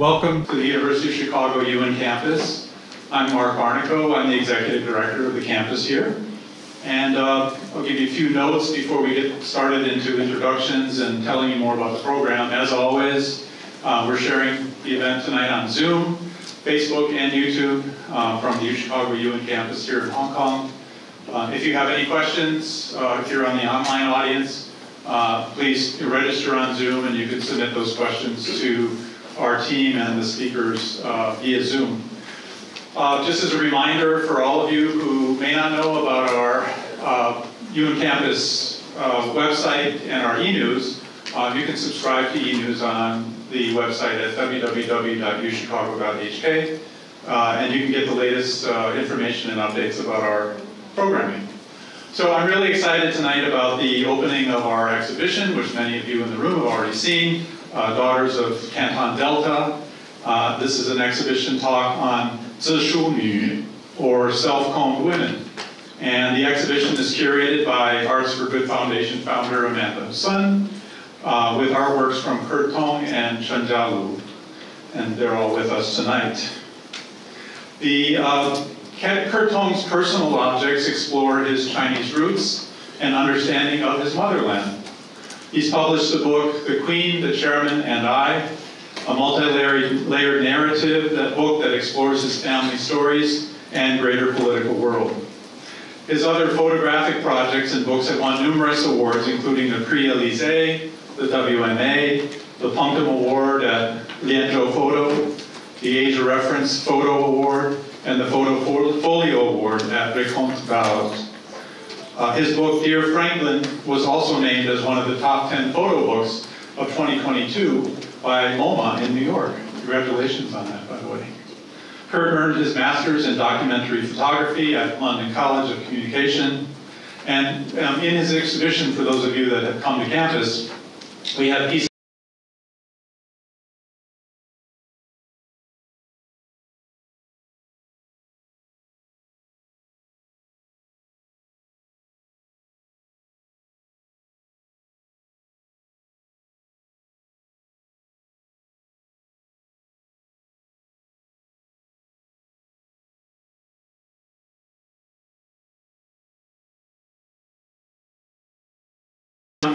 Welcome to the University of Chicago Yuen campus. I'm Mark Bernico. I'm the executive director of the campus here. And I'll give you a few notes before we get started into introductions and telling you more about the program. As always, we're sharing the event tonight on Zoom, Facebook, and YouTube from the Chicago Yuen campus here in Hong Kong. If you have any questions, if you're on the online audience, please register on Zoom and you can submit those questions to our team and the speakers via Zoom. Just as a reminder for all of you who may not know about our Yuen campus website and our e-news, you can subscribe to e-news on the website at www.uchicago.hk, and you can get the latest information and updates about our programming. So I'm really excited tonight about the opening of our exhibition, which many of you in the room have already seen, Daughters of Canton Delta. This is an exhibition talk on zishunu, or self-combed women. And the exhibition is curated by Arts for Good Foundation founder Amanda Sun, with artworks from Kurt Tong and Chen Jialu. And they're all with us tonight. The Kurt Tong's personal objects explore his Chinese roots and understanding of his motherland. He's published the book, The Queen, the Chairman, and I, a multi-layered narrative, that book that explores his family stories and greater political world. His other photographic projects and books have won numerous awards, including the Prix Elysée, the WMA, the Punctum Award at Lianzhou Photo, the Asia Reference Photo Award, and the Photo Folio Award at Recontres Bowles. His book, Dear Franklin, was also named as one of the top 10 photo books of 2022 by MoMA in New York. Congratulations on that, by the way. Kurt earned his master's in documentary photography at London College of Communication. And in his exhibition, for those of you that have come to campus, we have pieces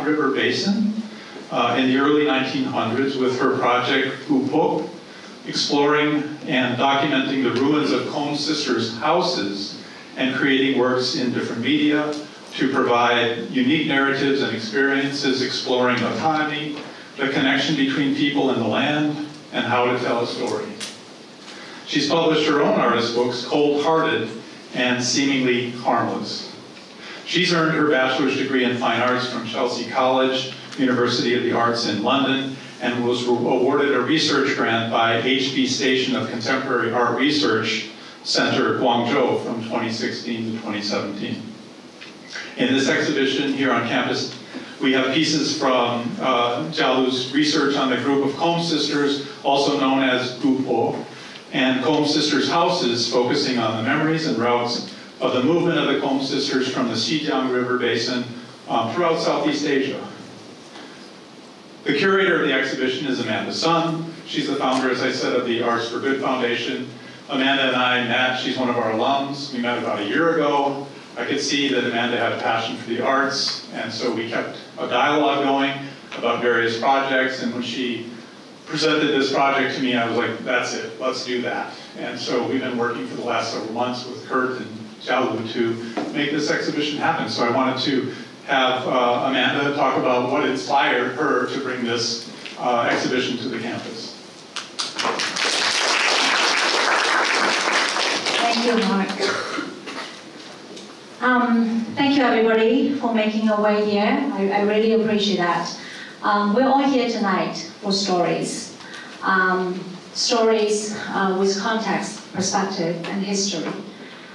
River Basin in the early 1900s with her project Upok, exploring and documenting the ruins of Combs sisters' houses and creating works in different media to provide unique narratives and experiences exploring autonomy, the connection between people and the land, and how to tell a story. She's published her own artist books, Cold-Hearted and Seemingly Harmless. She's earned her bachelor's degree in fine arts from Chelsea College, University of the Arts in London, and was awarded a research grant by HB Station of Contemporary Art Research Center, Guangzhou, from 2016 to 2017. In this exhibition here on campus, we have pieces from Jialu's research on the group of Combs sisters, also known as Gupo, and Combs sisters' houses, focusing on the memories and routes of the movement of the Combs sisters from the Xijiang River Basin throughout Southeast Asia. The curator of the exhibition is Amanda Sun. She's the founder, as I said, of the Arts for Good Foundation. Amanda and I met. She's one of our alums. We met about a year ago. I could see that Amanda had a passion for the arts, and so we kept a dialogue going about various projects. And when she presented this project to me, I was like, that's it, let's do that. And so we've been working for the last several months with Kurt and Jialu to make this exhibition happen. So I wanted to have Amanda talk about what inspired her to bring this exhibition to the campus. Thank you, Mark. Thank you, everybody, for making a way here. I really appreciate that. We're all here tonight for stories. Stories with context, perspective, and history.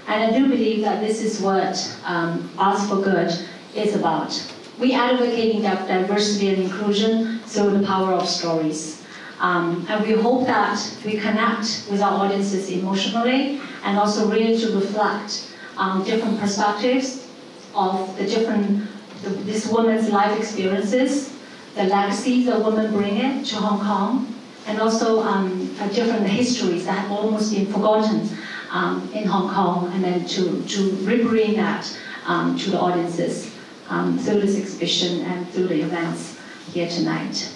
And I do believe that this is what Arts for Good is about. We advocating diversity and inclusion through the power of stories. And we hope that we connect with our audiences emotionally and also really to reflect different perspectives of the different, this woman's life experiences, the legacy the women bring it to Hong Kong, and also different histories that have almost been forgotten in Hong Kong, and then to re-bring that to the audiences through this exhibition and through the events here tonight.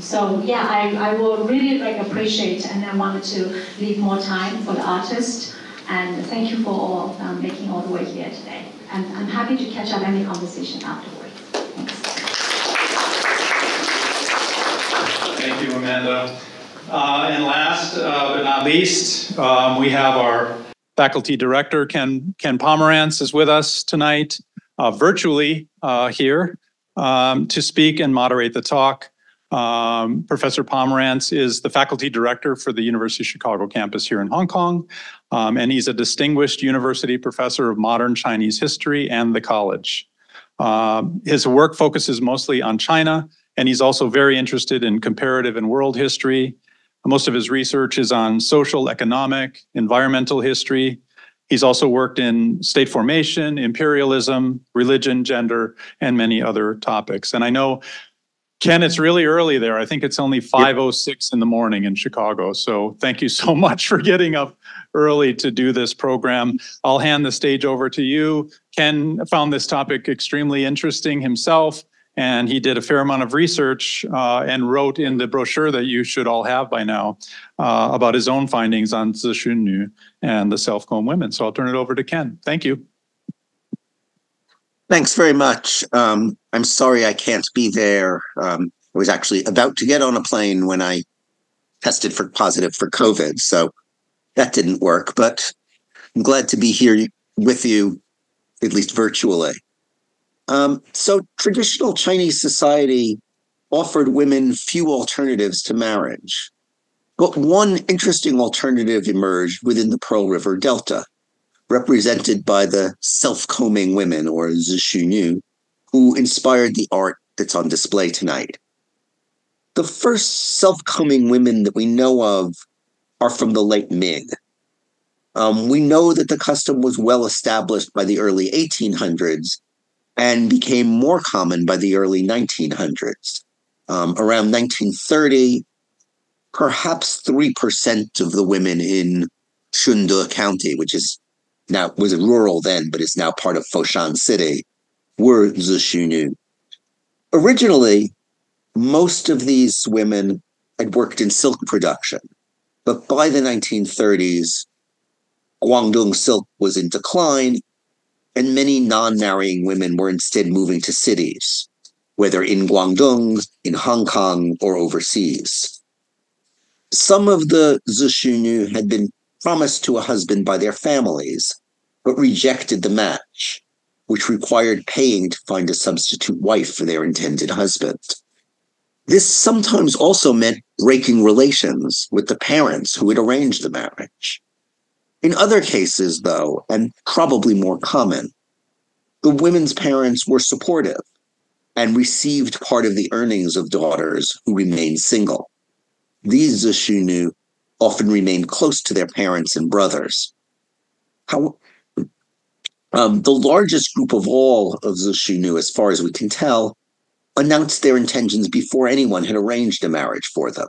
So yeah, I will really appreciate, and I wanted to leave more time for the artist, and thank you for all making all the way here today. And I'm happy to catch up any conversation afterwards. Thanks. Thank you, Amanda. And last but not least, we have our faculty director, Ken Pomeranz, is with us tonight, virtually here, to speak and moderate the talk. Professor Pomeranz is the faculty director for the University of Chicago campus here in Hong Kong, and he's a distinguished university professor of modern Chinese history and the college. His work focuses mostly on China, and he's also very interested in comparative and world history. Most of his research is on social, economic, environmental history. He's also worked in state formation, imperialism, religion, gender, and many other topics. And I know, Ken, it's really early there. I think it's only 5:06 in the morning in Chicago. So thank you so much for getting up early to do this program. I'll hand the stage over to you. Ken found this topic extremely interesting himself, and he did a fair amount of research and wrote in the brochure that you should all have by now about his own findings on zishunu and the self-comb women. So I'll turn it over to Ken. Thank you. Thanks very much. I'm sorry I can't be there. I was actually about to get on a plane when I tested positive for COVID, so that didn't work. But I'm glad to be here with you, at least virtually. So traditional Chinese society offered women few alternatives to marriage. But one interesting alternative emerged within the Pearl River Delta, represented by the self-combing women, or zishunu, who inspired the art that's on display tonight. The first self-combing women that we know of are from the late Ming. We know that the custom was well established by the early 1800s and became more common by the early 1900s. Around 1930, perhaps 3% of the women in Chengdu County, which is now was rural then, but it's now part of Foshan City, were zishunu. Originally, most of these women had worked in silk production, but by the 1930s, Guangdong silk was in decline, and many non-marrying women were instead moving to cities, whether in Guangdong, in Hong Kong, or overseas. Some of the zishunu had been promised to a husband by their families, but rejected the match, which required paying to find a substitute wife for their intended husband. This sometimes also meant breaking relations with the parents who had arranged the marriage. In other cases, though, and probably more common, the women's parents were supportive and received part of the earnings of daughters who remained single. These zishunu often remained close to their parents and brothers. The largest group of all of zishunu, as far as we can tell, announced their intentions before anyone had arranged a marriage for them.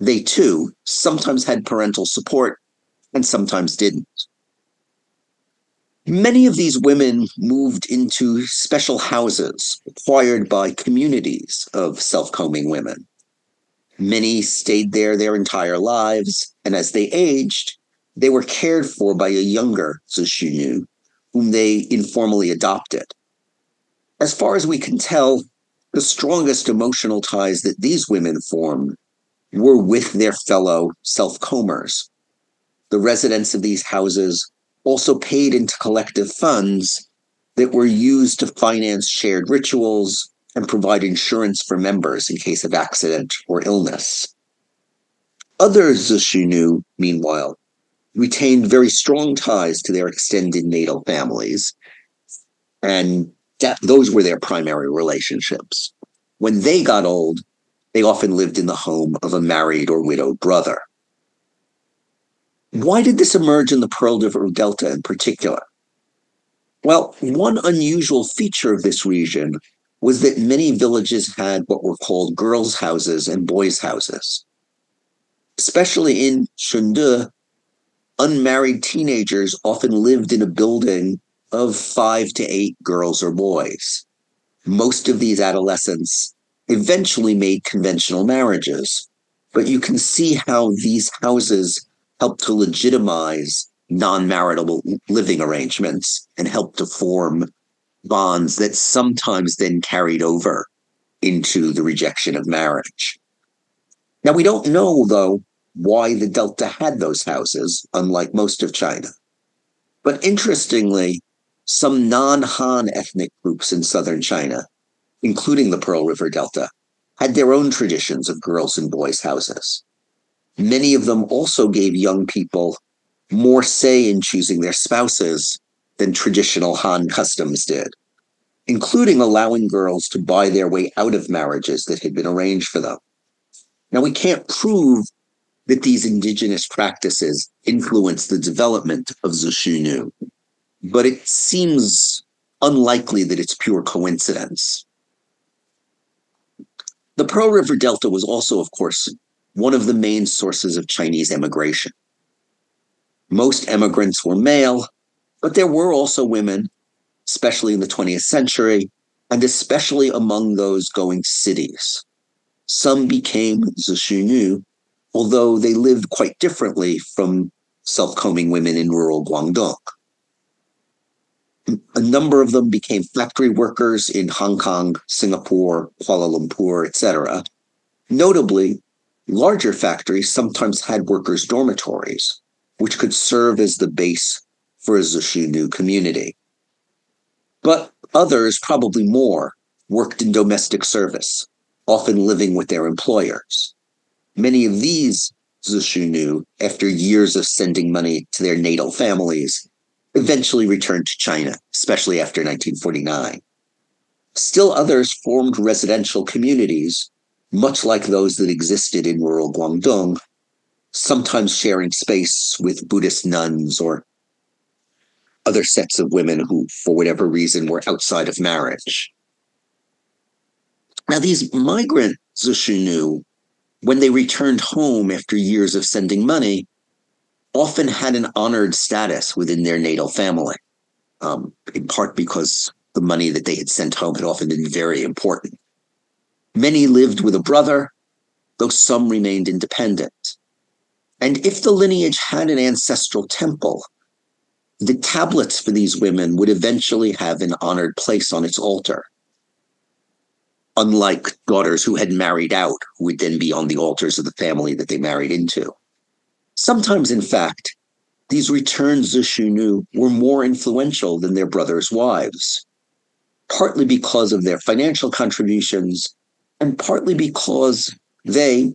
They, too, sometimes had parental support and sometimes didn't. Many of these women moved into special houses acquired by communities of self-combing women. Many stayed there their entire lives, and as they aged, they were cared for by a younger zishunu, whom they informally adopted. As far as we can tell, the strongest emotional ties that these women formed were with their fellow self-combers. The residents of these houses also paid into collective funds that were used to finance shared rituals and provide insurance for members in case of accident or illness. Other zishunu, meanwhile, retained very strong ties to their extended natal families, and those were their primary relationships. When they got old, they often lived in the home of a married or widowed brother. Why did this emerge in the Pearl River Delta in particular? Well, one unusual feature of this region was that many villages had what were called girls' houses and boys' houses, especially in Chengdu, unmarried teenagers often lived in a building of 5 to 8 girls or boys. Most of these adolescents eventually made conventional marriages, but you can see how these houses help to legitimize non-marital living arrangements and help to form bonds that sometimes then carried over into the rejection of marriage. Now, we don't know, though, why the Delta had those houses, unlike most of China. But interestingly, some non-Han ethnic groups in southern China, including the Pearl River Delta, had their own traditions of girls' and boys' houses. Many of them also gave young people more say in choosing their spouses than traditional Han customs did, including allowing girls to buy their way out of marriages that had been arranged for them. Now, we can't prove that these indigenous practices influenced the development of zishunu, but it seems unlikely that it's pure coincidence. The Pearl River Delta was also, of course, one of the main sources of Chinese emigration. Most emigrants were male, but there were also women, especially in the 20th century, and especially among those going to cities. Some became zishunu, although they lived quite differently from self-combing women in rural Guangdong. A number of them became factory workers in Hong Kong, Singapore, Kuala Lumpur, etc. Notably, larger factories sometimes had workers' dormitories, which could serve as the base for a zishunu community. But others, probably more, worked in domestic service, often living with their employers. Many of these zishunu, after years of sending money to their natal families, eventually returned to China, especially after 1949. Still others formed residential communities, much like those that existed in rural Guangdong, sometimes sharing space with Buddhist nuns or other sets of women who, for whatever reason, were outside of marriage. Now, these migrant zishunu, when they returned home after years of sending money, often had an honored status within their natal family, in part because the money that they had sent home had often been very important. Many lived with a brother, though some remained independent. And if the lineage had an ancestral temple, the tablets for these women would eventually have an honored place on its altar, unlike daughters who had married out, who would then be on the altars of the family that they married into. Sometimes, in fact, these returned zishunu were more influential than their brothers' wives, partly because of their financial contributions and partly because they,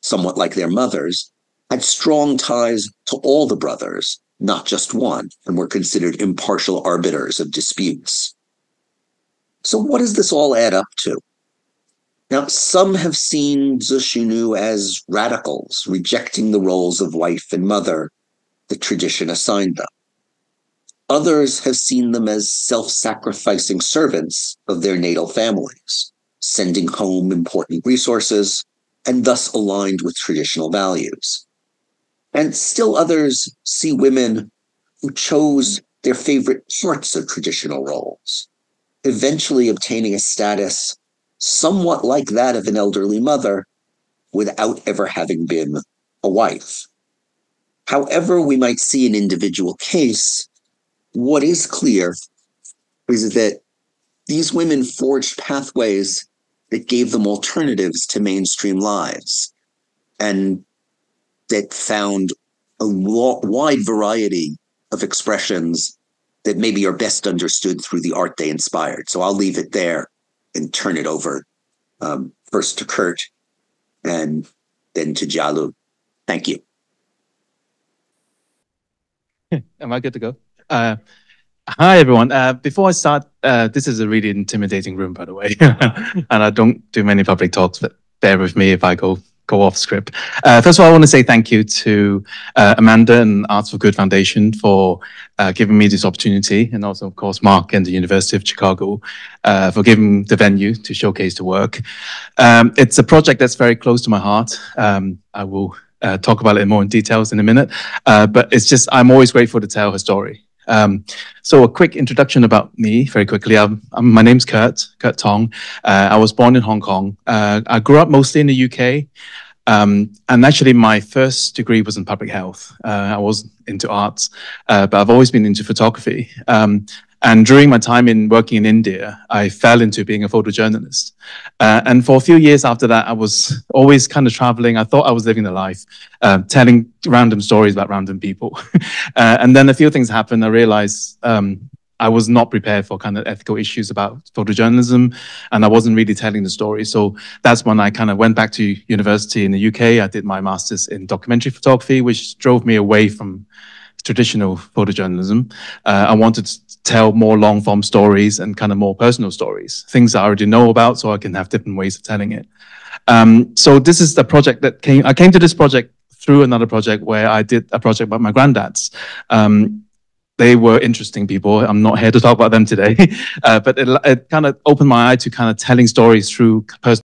somewhat like their mothers, had strong ties to all the brothers, not just one, and were considered impartial arbiters of disputes. So what does this all add up to? Now, some have seen zishunu as radicals, rejecting the roles of wife and mother the tradition assigned them. Others have seen them as self-sacrificing servants of their natal families, sending home important resources, and thus aligned with traditional values. And still others see women who chose their favorite parts of traditional roles, eventually obtaining a status somewhat like that of an elderly mother without ever having been a wife. However we might see an individual case, what is clear is that these women forged pathways that gave them alternatives to mainstream lives, and that found a wide variety of expressions that maybe are best understood through the art they inspired. So I'll leave it there and turn it over first to Kurt and then to Jialu. Thank you. Am I good to go? Hi, everyone. Before I start, this is a really intimidating room, by the way, and I don't do many public talks, but bear with me if I go off script. First of all, I want to say thank you to Amanda and Arts for Good Foundation for giving me this opportunity, and also, of course, Mark and the University of Chicago for giving the venue to showcase the work. It's a project that's very close to my heart. I will talk about it more in details in a minute. But it's just, I'm always grateful to tell her story. So a quick introduction about me, very quickly. My name's Kurt Tong. I was born in Hong Kong. I grew up mostly in the UK. And actually, my first degree was in public health. I was into arts, but I've always been into photography. And during my time in working in India, I fell into being a photojournalist. And for a few years after that, I was always kind of traveling. I thought I was living the life, telling random stories about random people. And then a few things happened. I realized I was not prepared for kind of ethical issues about photojournalism, and I wasn't really telling the story. So that's when I kind of went back to university in the UK. I did my master's in documentary photography, which drove me away from traditional photojournalism. I wanted to tell more long-form stories and kind of more personal stories, things that I already know about, so I can have different ways of telling it. So this is the project that came. I came to this project through another project where I did a project about my granddads. They were interesting people. I'm not here to talk about them today, but it kind of opened my eye to kind of telling stories through personal.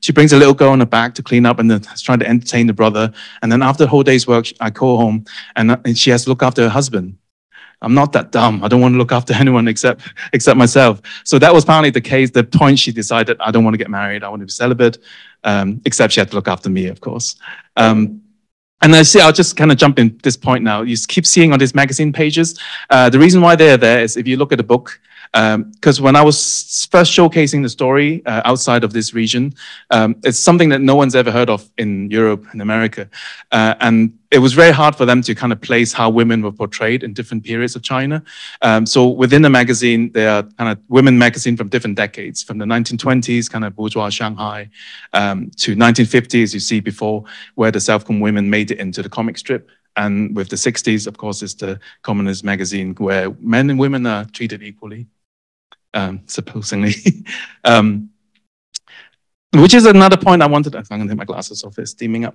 She brings a little girl on her back to clean up and then trying to entertain the brother. And then after the whole day's work, I call home and she has to look after her husband. I'm not that dumb. I don't want to look after anyone except myself. So that was partly the case, the point she decided, I don't want to get married. I want to be celibate, except she had to look after me, of course. And I see, I'll just kind of jump in this point now. You keep seeing on these magazine pages. The reason why they're there is if you look at the book, because when I was first showcasing the story outside of this region, it's something that no one's ever heard of in Europe and America. And it was very hard for them to kind of place how women were portrayed in different periods of China. So within the magazine, there are kind of women magazine from different decades, from the 1920s, kind of bourgeois Shanghai, to 1950s, you see before, where the South Korean women made it into the comic strip. And with the 60s, of course, it's the Communist magazine where men and women are treated equally. Supposedly, which is another point I wanted. I'm going to take my glasses off. It's steaming up.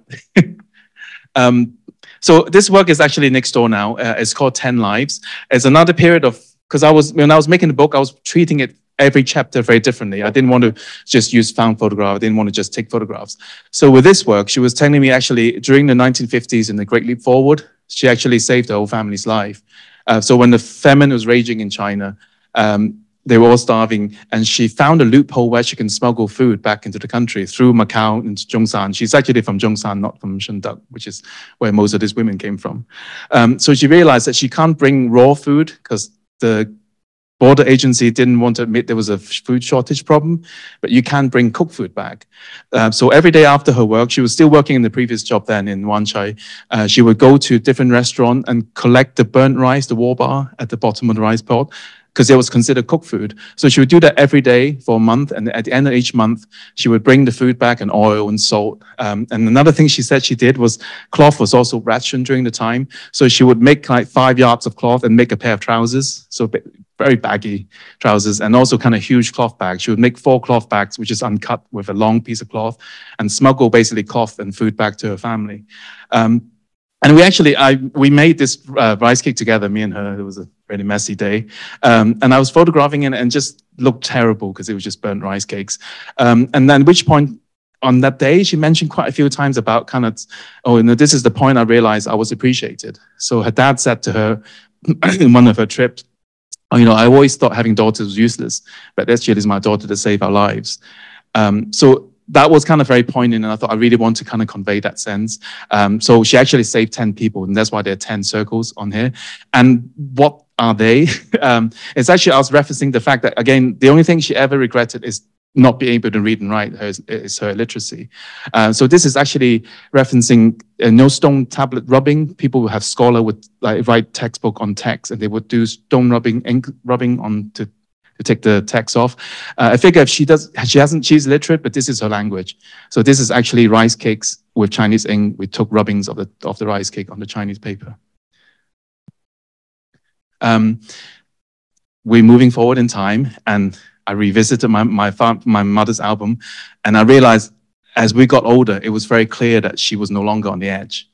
So this work is actually next door now. It's called 10 Lives. It's another period of, because when I was making the book, I was treating it every chapter very differently. I didn't want to just use found photograph. I didn't want to just take photographs. So with this work, she was telling me actually during the 1950s and the Great Leap Forward, she actually saved her whole family's life. So when the famine was raging in China, they were all starving, and she found a loophole where she can smuggle food back into the country through Macau and Zhongshan. She's actually from Zhongshan, not from Shandong, which is where most of these women came from. So she realized that she can't bring raw food because the border agency didn't want to admit there was a food shortage problem, but you can bring cooked food back. So every day after her work, she was still working in the previous job then in Wan Chai. She would go to different restaurants and collect the burnt rice, the war bar at the bottom of the rice pot, because it was considered cooked food. So she would do that every day for a month, and at the end of each month, she would bring the food back and oil and salt. And another thing she said she did was cloth was also rationed during the time. So she would make like 5 yards of cloth and make a pair of trousers, so very baggy trousers, and also kind of huge cloth bags. She would make 4 cloth bags, which is uncut with a long piece of cloth, and smuggle basically cloth and food back to her family. And we actually, we made this rice cake together, me and her. It was a really messy day. And I was photographing it and just looked terrible because it was just burnt rice cakes. And then at which point on that day, she mentioned quite a few times about kind of, oh, you know, this is the point I realized I was appreciated. So her dad said to her in one of her trips, oh, you know, I always thought having daughters was useless, but this year is my daughter to save our lives. So that was kind of very poignant, and I thought I really want to kind of convey that sense. So she actually saved 10 people, and that's why there are 10 circles on here. And what are they? It's actually, I was referencing the fact that, again, the only thing she ever regretted is not being able to read and write, is her illiteracy. So this is actually referencing no stone tablet rubbing. People who have scholar would like, write textbook on text, and they would do stone rubbing, ink rubbing on to take the text off. I figure if she's literate, but this is her language. So this is actually rice cakes with Chinese ink. We took rubbings of the rice cake on the Chinese paper. We're moving forward in time, and I revisited my mother's album, and I realized as we got older, it was very clear that she was no longer on the edge.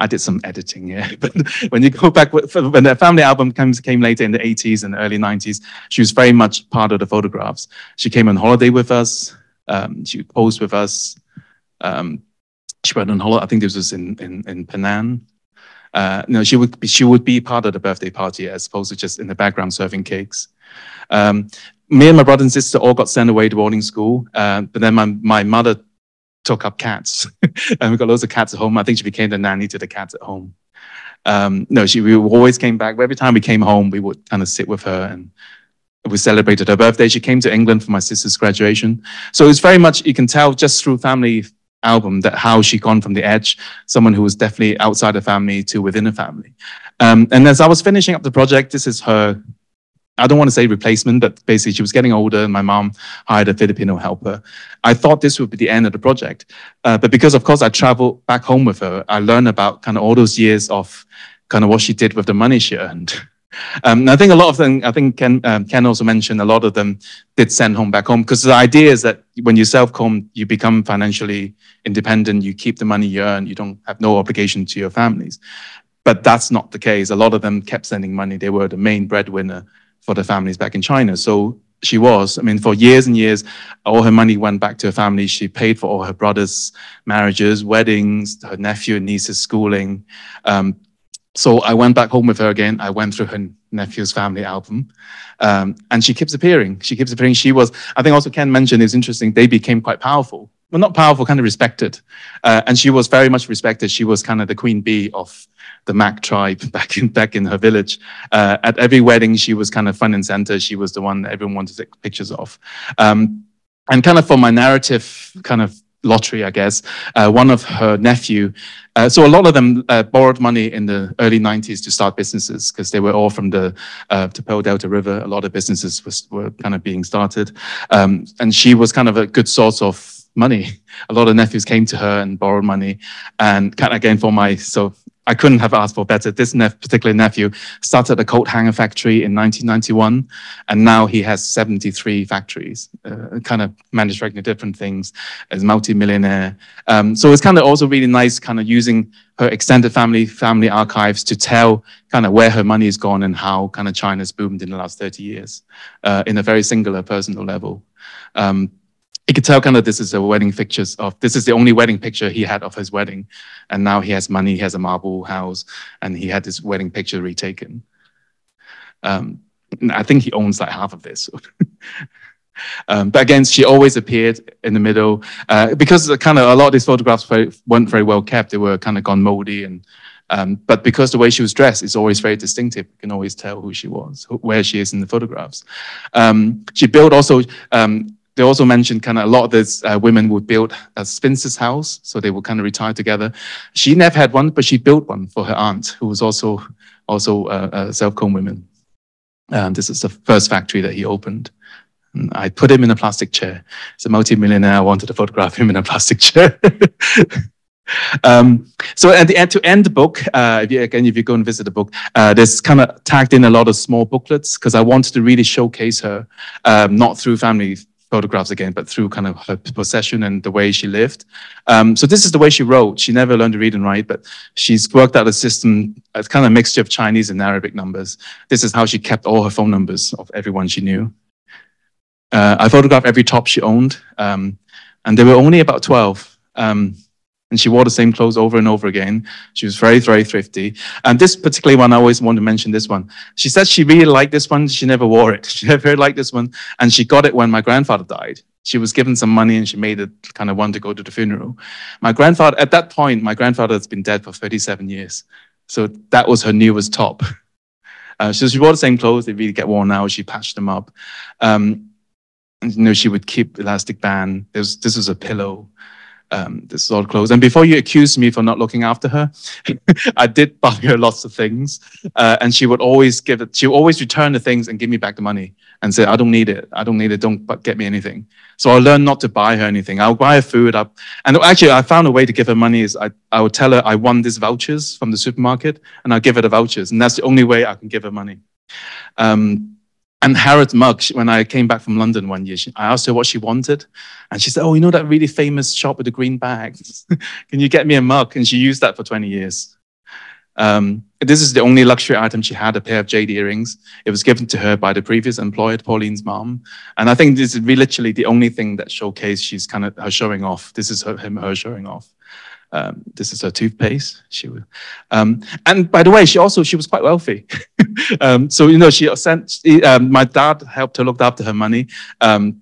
I did some editing here, but when you go back, when the family album came later in the 80s and early 90s, she was very much part of the photographs. She came on holiday with us. She posed with us. She went on holiday. I think this was in Penang. No, she would be part of the birthday party as opposed to just in the background serving cakes. Me and my brother and sister all got sent away to boarding school, but then my mother took up cats, and we got loads of cats at home. I think she became the nanny to the cats at home. We always came back. Every time we came home, we would kind of sit with her, and we celebrated her birthday. She came to England for my sister's graduation. So it's very much, you can tell just through family album that how she gone from the edge, someone who was definitely outside the family to within the family. And as I was finishing up the project, this is her, I don't want to say replacement, but basically she was getting older and my mom hired a Filipino helper. I thought this would be the end of the project. But because, of course, I traveled back home with her, I learned about kind of all those years of kind of what she did with the money she earned. And I think a lot of them, I think Ken also mentioned, a lot of them did send home back home, because the idea is that when you self-comb, you become financially independent, you keep the money you earn, you don't have no obligation to your families. But that's not the case. A lot of them kept sending money. They were the main breadwinner for the families back in China. So she was. I mean, for years and years, all her money went back to her family. She paid for all her brothers' marriages, weddings, her nephew and niece's schooling. So I went back home with her again. I went through her nephew's family album. And she keeps appearing. She keeps appearing. She was, I think also Ken mentioned, it's interesting, they became quite powerful. Well, not powerful, kind of respected. And she was very much respected. She was kind of the queen bee of the Mac tribe back in her village. At every wedding, she was kind of front and center. She was the one that everyone wanted to take pictures of. And kind of for my narrative kind of lottery, I guess, one of her nephew. So a lot of them borrowed money in the early 90s to start businesses because they were all from the Pearl Delta River. A lot of businesses were kind of being started. And she was kind of a good source of money. A lot of nephews came to her and borrowed money. And kind of again for my, so I couldn't have asked for better. This particular nephew started a coat hanger factory in 1991, and now he has 73 factories, kind of manufacturing different things, as multi-millionaire. So it's kind of also really nice kind of using her extended family archives to tell kind of where her money has gone and how kind of China's boomed in the last 30 years in a very singular personal level. You could tell kind of this is a wedding pictures of, this is the only wedding picture he had of his wedding. And now he has money, he has a marble house, and he had this wedding picture retaken. I think he owns like half of this. But again, she always appeared in the middle. Because kind of a lot of these photographs weren't very well kept, they were kind of gone moldy. And but because the way she was dressed is always very distinctive, you can always tell who she was, where she is in the photographs. She built also, they also mentioned kind of a lot of these women would build a spinster's house, so they would kind of retire together. She never had one, but she built one for her aunt, who was also a self-combed woman. This is the first factory that he opened. And I put him in a plastic chair. He's a multi-millionaire. I wanted to photograph him in a plastic chair. So at the end, to end the book, if you go and visit the book, there's kind of tagged in a lot of small booklets because I wanted to really showcase her, not through family photographs again, but through kind of her possession and the way she lived. So this is the way she wrote. She never learned to read and write, but she's worked out a system, a kind of mixture of Chinese and Arabic numbers. This is how she kept all her phone numbers of everyone she knew. I photographed every top she owned, and there were only about 12. And she wore the same clothes over and over again. She was very, very thrifty. And this particular one, I always want to mention this one. She said she really liked this one. She never wore it. She never liked this one. And she got it when my grandfather died. She was given some money and she made it kind of one to go to the funeral. My grandfather, at that point, my grandfather has been dead for 37 years. So that was her newest top. So she wore the same clothes. They really get worn out. She patched them up. And, you know, she would keep elastic band. This was a pillow. This is all clothes. And before you accuse me for not looking after her, I did buy her lots of things. And she would always give it, she would always return the things and give me back the money and say, I don't need it. I don't need it. Don't get me anything. So I learned not to buy her anything. I'll buy her food. And actually, I found a way to give her money is I would tell her I won these vouchers from the supermarket and I'll give her the vouchers. And that's the only way I can give her money. And Harriet Mugg, when I came back from London one year, I asked her what she wanted. And she said, oh, you know that really famous shop with the green bags? Can you get me a mug? And she used that for 20 years. This is the only luxury item she had, a pair of jade earrings. It was given to her by the previous employer, Pauline's mom. And I think this is literally the only thing that showcased she's kind of her showing off. This is her showing off. This is her toothpaste. She would, and by the way, she was quite wealthy. So you know, she sent. My dad helped her look after her money. And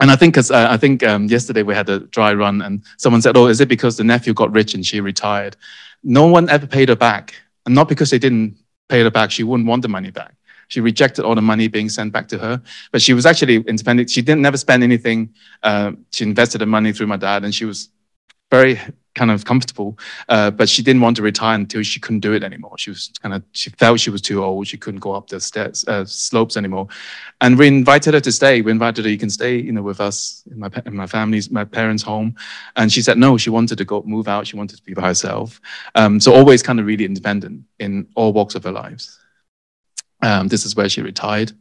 I think, yesterday we had a dry run, and someone said, "Oh, is it because the nephew got rich and she retired?" No one ever paid her back, and not because they didn't pay her back. She wouldn't want the money back. She rejected all the money being sent back to her, but she was actually independent. She didn't never spend anything. She invested her money through my dad, and she was very kind of comfortable, but she didn't want to retire until she couldn't do it anymore. She felt she was too old. She couldn't go up the stairs, slopes anymore. And we invited her to stay. We invited her, you can stay, you know, with us in my family's, my parents' home. And she said no. She wanted to go move out. She wanted to be by herself. So always kind of really independent in all walks of her lives. This is where she retired.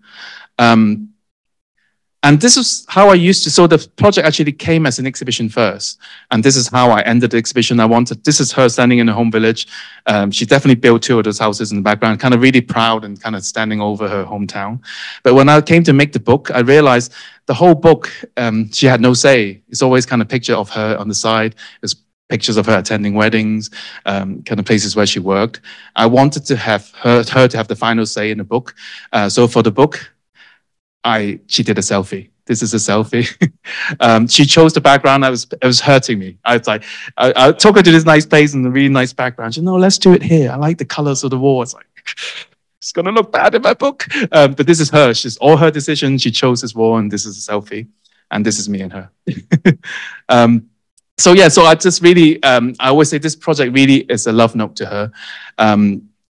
And this is how I used to, so the project actually came as an exhibition first. And this is how I ended the exhibition. I wanted, this is her standing in her home village. She definitely built two of those houses in the background, kind of really proud and kind of standing over her hometown. But when I came to make the book, I realized the whole book, she had no say. It's always kind of picture of her on the side. It's pictures of her attending weddings, kind of places where she worked. I wanted to have her to have the final say in the book. So for the book, she did a selfie. This is a selfie. She chose the background. It was hurting me. I was like, I took her to this nice place and a really nice background. She said, no, let's do it here. I like the colors of the wall. It's like, it's gonna look bad in my book. But this is her. She's all her decision. She chose this wall, and this is a selfie. And this is me and her. So yeah, so I just really, I always say this project really is a love note to her.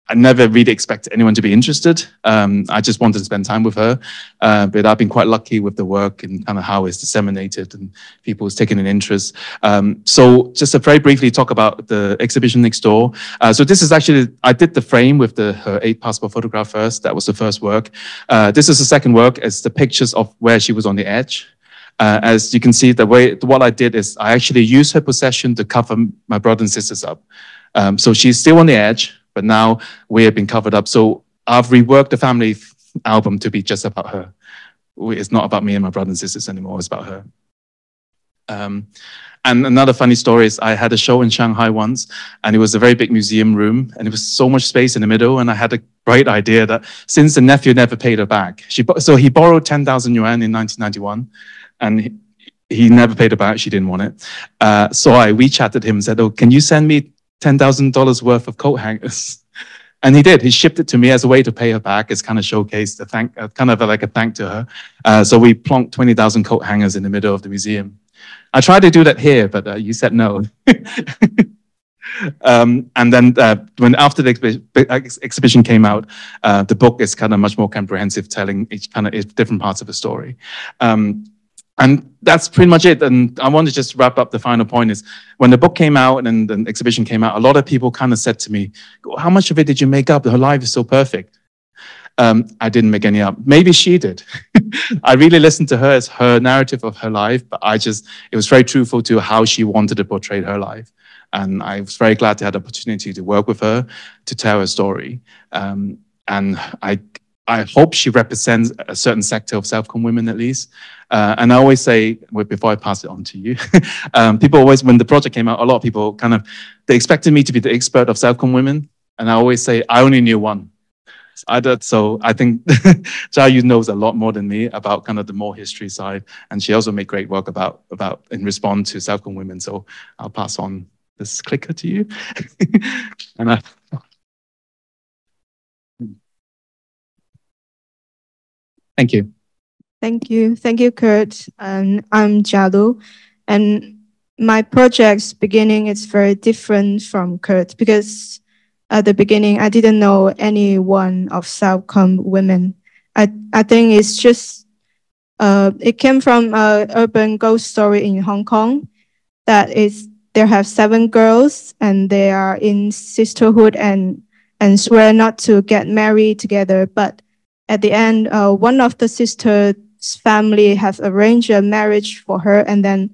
I never really expected anyone to be interested. I just wanted to spend time with her, but I've been quite lucky with the work and kind of how it's disseminated and people's taking an interest. So just to very briefly talk about the exhibition next door. So this is actually, I did the frame with her 8 passport photograph first. That was the first work. This is the second work. It's the pictures of where she was on the edge. As you can see, what I did is I actually used her possession to cover my brother and sisters up. So she's still on the edge, but now we have been covered up. So I've reworked the family album to be just about her. It's not about me and my brother and sisters anymore, it's about her. And another funny story is I had a show in Shanghai once, and it was a very big museum room, and it was so much space in the middle, and I had a great idea that since the nephew never paid her back, so he borrowed 10,000 yuan in 1991, and he never paid her back, she didn't want it. So I WeChatted him and said, oh, can you send me $10,000 worth of coat hangers? And he did. He shipped it to me as a way to pay her back. It's kind of showcased, kind of like a thank to her. So we plonked 20,000 coat hangers in the middle of the museum. I tried to do that here, but you said no. And then after the exhibition came out, the book is kind of much more comprehensive, telling each kind of different parts of the story. And that's pretty much it. And I want to just wrap up the final point is when the book came out and the exhibition came out, a lot of people kind of said to me, how much of it did you make up? Her life is so perfect. I didn't make any up. Maybe she did. I really listened to her as her narrative of her life, but it was very truthful to how she wanted to portray her life. And I was very glad to have the opportunity to work with her, to tell her story. And I hope she represents a certain sector of South Korean women, at least. And I always say, before I pass it on to you, people always, when the project came out, a lot of people kind of, they expected me to be the expert of South Korean women. And I always say, I only knew one. So I think Jia Yu knows a lot more than me about kind of the more history side. And she also made great work about in response to South Korean women. So I'll pass on this clicker to you. And thank you. Thank you. Thank you, Kurt. I'm Jialu, and my project's beginning is very different from Kurt because at the beginning, I didn't know anyone of South Korean women. I think it's just, it came from an urban ghost story in Hong Kong that is, there have 7 girls and they are in sisterhood and swear not to get married together, but at the end, one of the sister's family have arranged a marriage for her, and then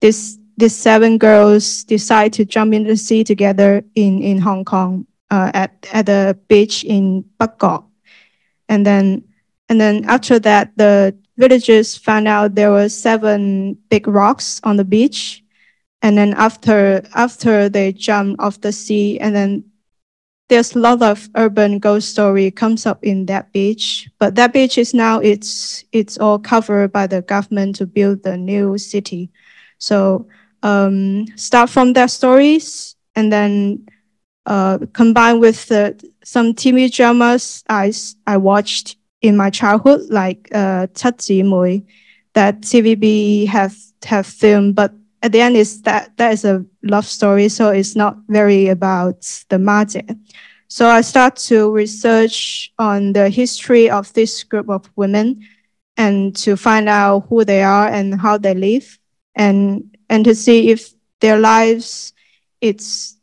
these 7 girls decide to jump into the sea together in Hong Kong at a beach in Bangkok. And then after that, the villagers found out there were 7 big rocks on the beach, and then after they jumped off the sea, and then there's a lot of urban ghost story comes up in that beach, but that beach is now it's all covered by the government to build the new city. So start from that stories, and then combined with some TV dramas I watched in my childhood, like Tatsi Mui, that TVB have filmed, but at the end, is that is a love story, so it's not very about the market. So I start to research on the history of this group of women, and to find out who they are and how they live, and to see if their lives it's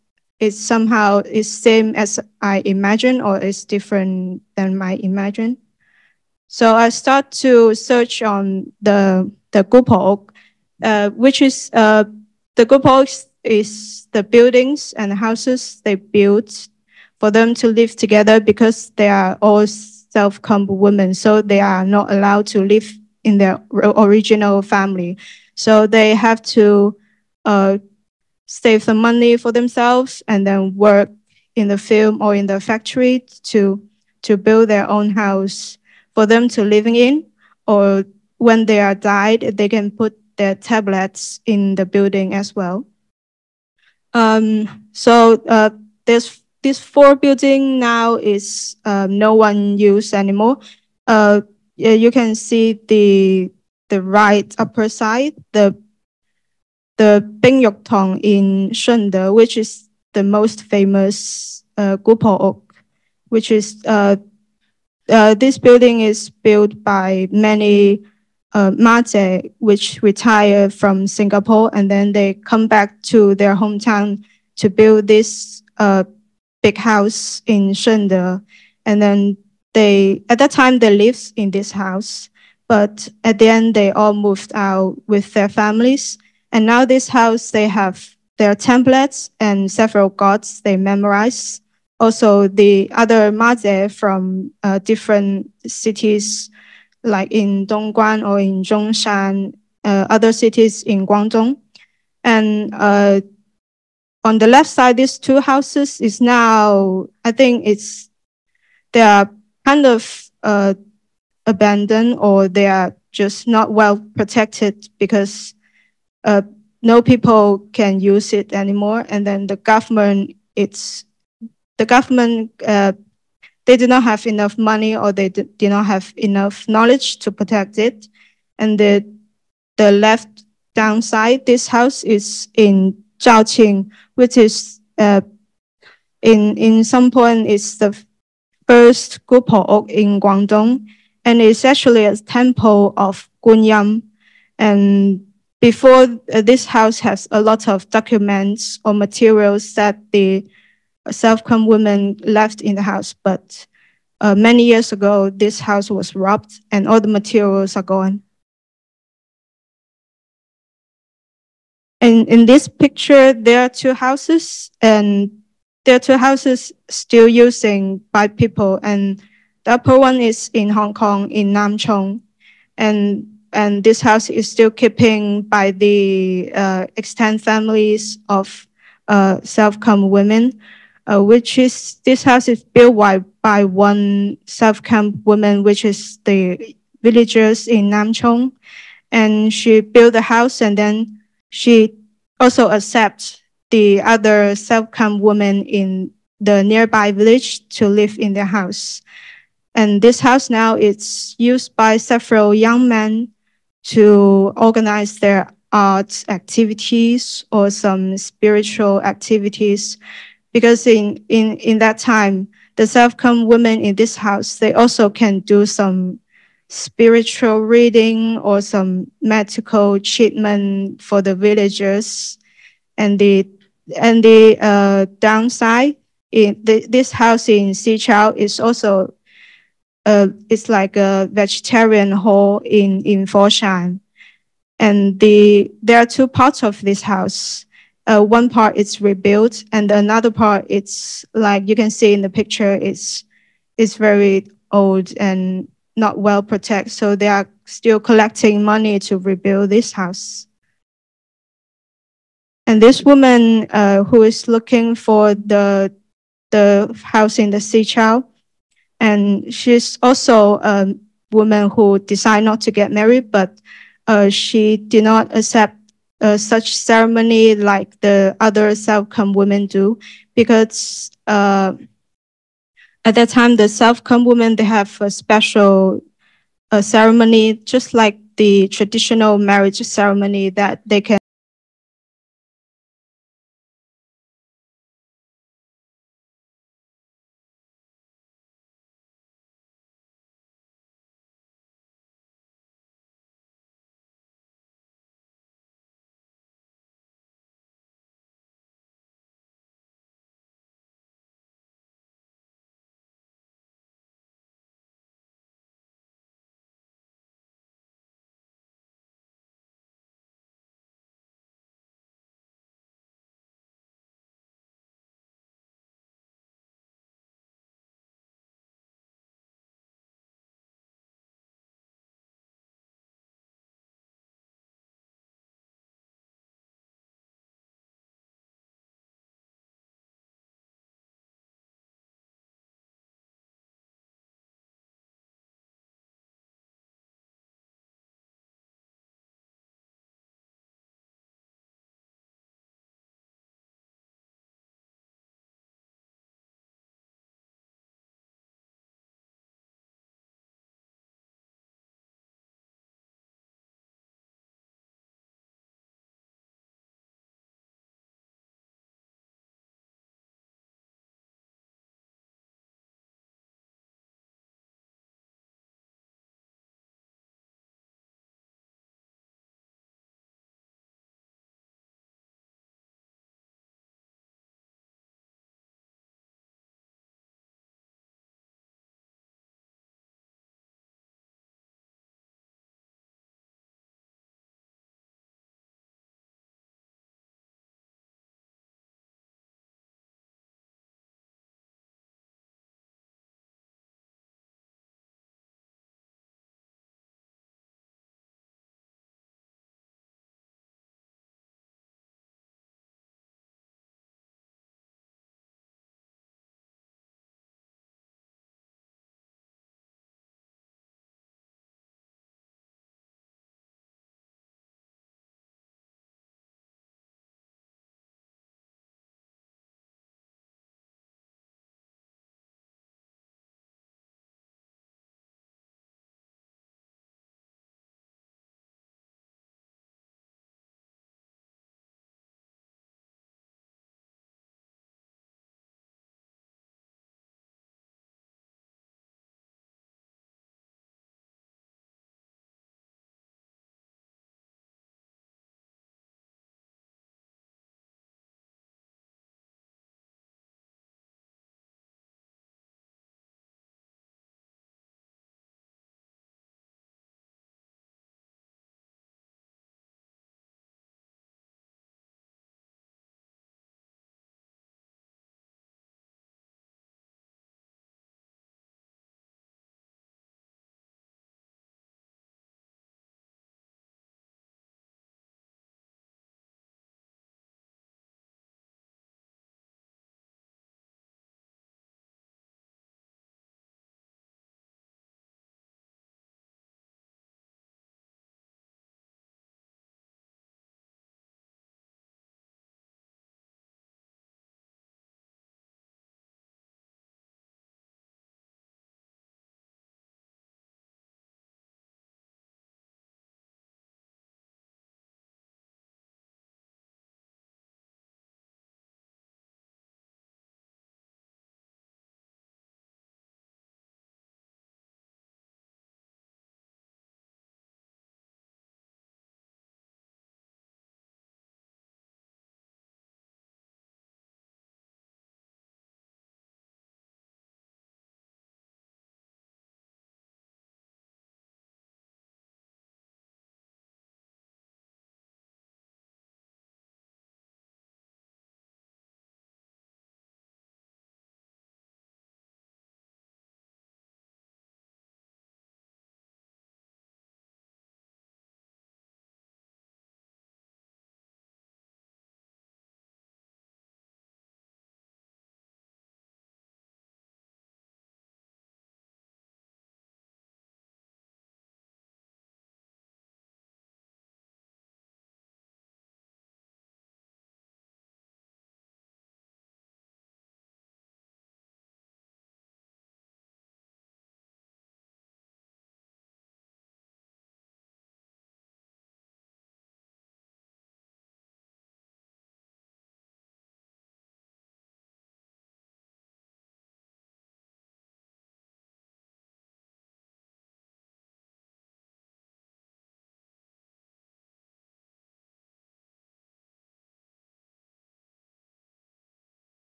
somehow is same as I imagine or is different than my imagine. So I start to search on the Gupo, which is the Gupo is the buildings and houses they built for them to live together, because they are all self-come women, so they are not allowed to live in their original family. So they have to save some money for themselves and then work in the film or in the factory to build their own house for them to live in, or when they are died, they can put their tablets in the building as well. So there's this four building now is no one used anymore. You can see the right upper side, the Bingyok Tong in Shunde, which is the most famous Gupo, which is this building is built by many Maze, which retire from Singapore, and then they come back to their hometown to build this big house in Shunde. And then they, at that time, they lived in this house, but at the end, they all moved out with their families. And now this house, they have their templates and several gods they memorize. Also, the other Maze from different cities, like in Dongguan or in Zhongshan, other cities in Guangdong. And on the left side, these two houses is now, I think it's, they are kind of abandoned, or they are just not well protected because no people can use it anymore. And then the government, they did not have enough money, or they did not have enough knowledge to protect it. And the left downside, this house is in Zhaoqing, which is in some point is the first Gupo in Guangdong, and it's actually a temple of Guanyin. And before this house has a lot of documents or materials that the self-come women left in the house, but many years ago, this house was robbed and all the materials are gone. And in this picture, there are two houses, and there are two houses still using by people. And the upper one is in Hong Kong, in Nam Chong, and this house is still keeping by the extended families of self-come women. Which is, this house is built by one self-come woman, which is the villagers in Nam Chong. And she built the house, and then she also accepts the other self-come woman in the nearby village to live in their house. And this house now is used by several young men to organize their art activities or some spiritual activities. Because in that time, the self-come women in this house, they also can do some spiritual reading or some medical treatment for the villagers. And the downside, this house in Xijiang is also it's like a vegetarian hall in Foshan. And there are two parts of this house. One part is rebuilt, and another part, it's like you can see in the picture, it's very old and not well protected. So they are still collecting money to rebuild this house. And this woman who is looking for the house in the Xichao, and she's also a woman who decided not to get married, but she did not accept such ceremony like the other self-come women do, because at that time, the self-come women, they have a special ceremony, just like the traditional marriage ceremony, that they can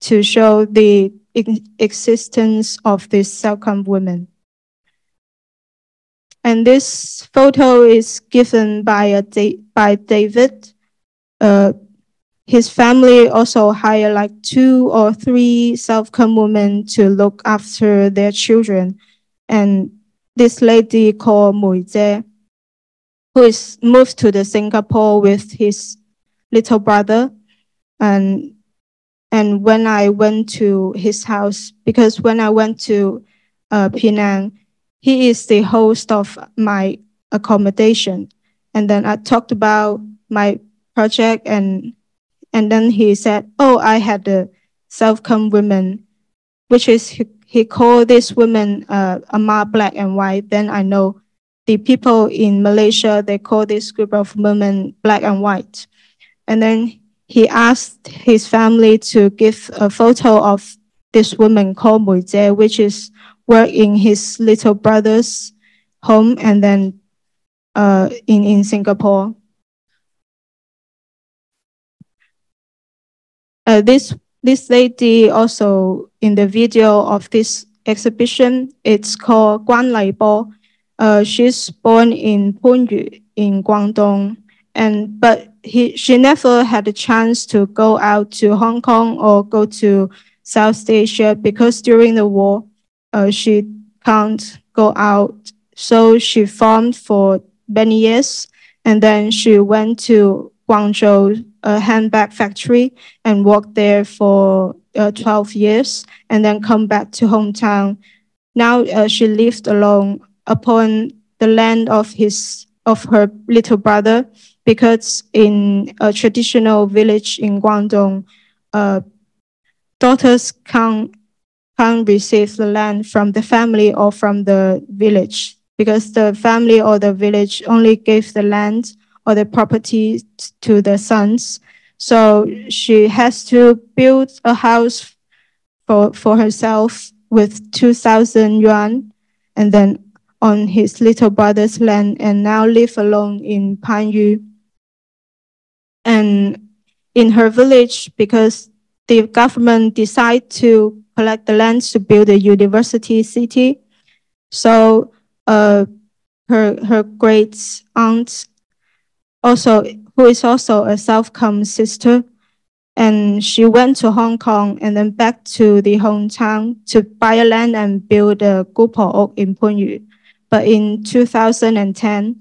to show the existence of this Salcombe woman. And this photo is given by David. His family also hired like 2 or 3 Salcombe women to look after their children. And this lady called Mui Zhe, who is moved to the Singapore with his little brother. And when I went to his house, because when I went to Penang, he is the host of my accommodation. And then I talked about my project, and then he said, oh, I had a Salcombe woman, which is, he called this woman Amar Black and White. Then I know the people in Malaysia, they call this group of women Black and White. And then he asked his family to give a photo of this woman called Mui Zhe, which is working in his little brother's home and then in Singapore. This lady also in the video of this exhibition, it's called Guan Lai Bo. She's born in Panyu in Guangdong, but she never had a chance to go out to Hong Kong or go to South Asia because during the war, she can't go out. So she farmed for many years, and then she went to Guangzhou, a handbag factory, and worked there for 12 years, and then come back to hometown. Now she lived alone upon the land of her little brother, because in a traditional village in Guangdong, daughters can't receive the land from the family or from the village, because the family or the village only gave the land or the property to the sons. So she has to build a house for herself with 2,000 yuan, and then on his little brother's land, and now live alone in Panyu. And in her village, because the government decided to collect the lands to build a university city, so her great aunt, also who is also a Salcombe sister, and she went to Hong Kong and then back to the hometown to buy a land and build a Gupo Oak in Panyu. But in 2010,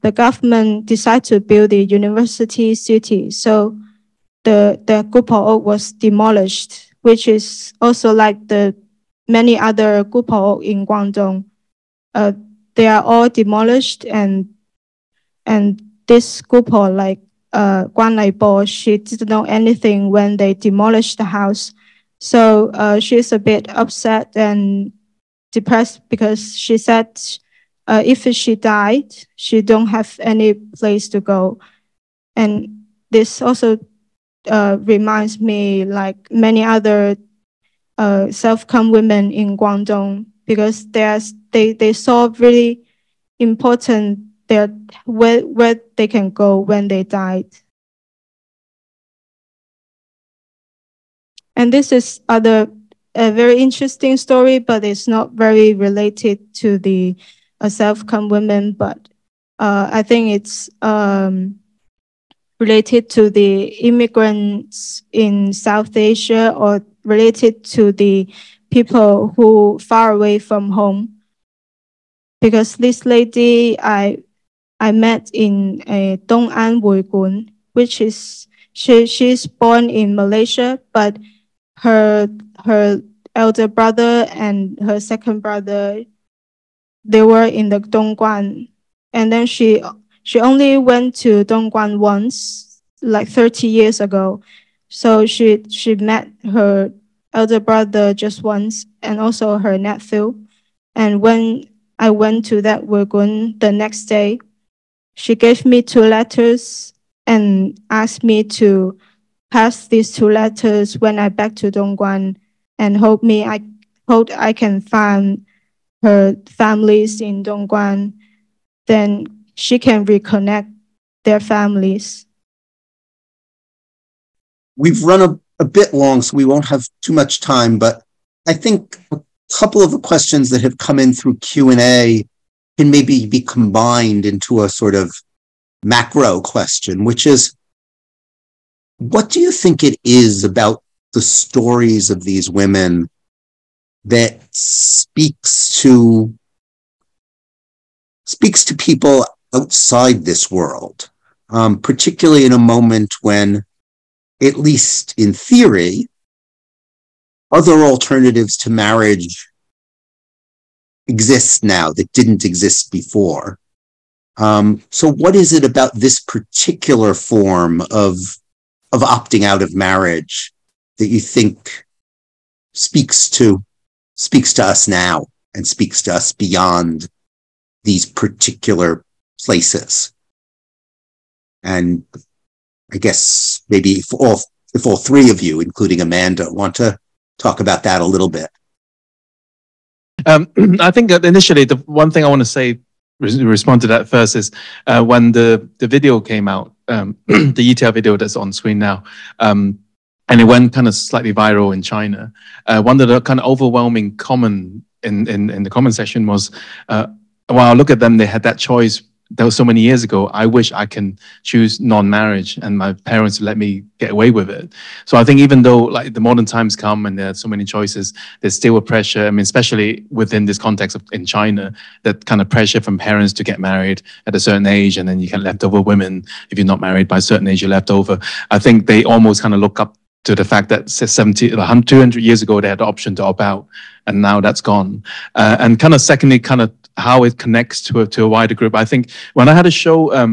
the government decided to build the university city. So the Gupo Oak was demolished, which is also like the many other Gupo Oak in Guangdong. They are all demolished, and this Gupo, like Guan Lai Bo, she didn't know anything when they demolished the house. So she's a bit upset and depressed, because she said if she died, she don't have any place to go. And this also reminds me like many other Salcombe women in Guangdong, because they saw really important where they can go when they died. And this is a very interesting story, but it's not very related to the Salcombe women, but I think it's related to the immigrants in South Asia, or related to the people who far away from home. Because this lady I met in Dongguan, Guangdong, which is, she's born in Malaysia, but her elder brother and her second brother, they were in the Dongguan, and then she only went to Dongguan once, like 30 years ago. So she met her elder brother just once, and also her nephew. And when I went to that Guangdong the next day, she gave me 2 letters and asked me to pass these 2 letters when I back to Dongguan, and hope I can find her families in Dongguan. Then she can reconnect their families. We've run a bit long, so we won't have too much time, but I think a couple of the questions that have come in through Q&A can maybe be combined into a sort of macro question, which is, what do you think it is about the stories of these women that speaks to people outside this world, particularly in a moment when, at least in theory, other alternatives to marriage exist now that didn't exist before? So what is it about this particular form of opting out of marriage that you think speaks to us now and speaks to us beyond these particular places? And I guess maybe if all three of you, including Amanda, want to talk about that a little bit. I think that initially, the one thing I want to say, respond to that first, is when the video came out, the ETL video that's on screen now, and it went kind of slightly viral in China. One of the kind of overwhelming comment in the comment section was, wow, look at them, they had that choice. That was so many years ago. I wish I can choose non-marriage and my parents let me get away with it. So I think even though like the modern times come and there are so many choices, there's still a pressure. I mean, especially within this context of in China, that kind of pressure from parents to get married at a certain age, and then you can left over women. If you're not married by a certain age, you're left over. I think they almost kind of look up to the fact that 200 years ago, they had the option to opt out, and now that's gone. And kind of secondly, kind of how it connects to a wider group. I think when I had a show a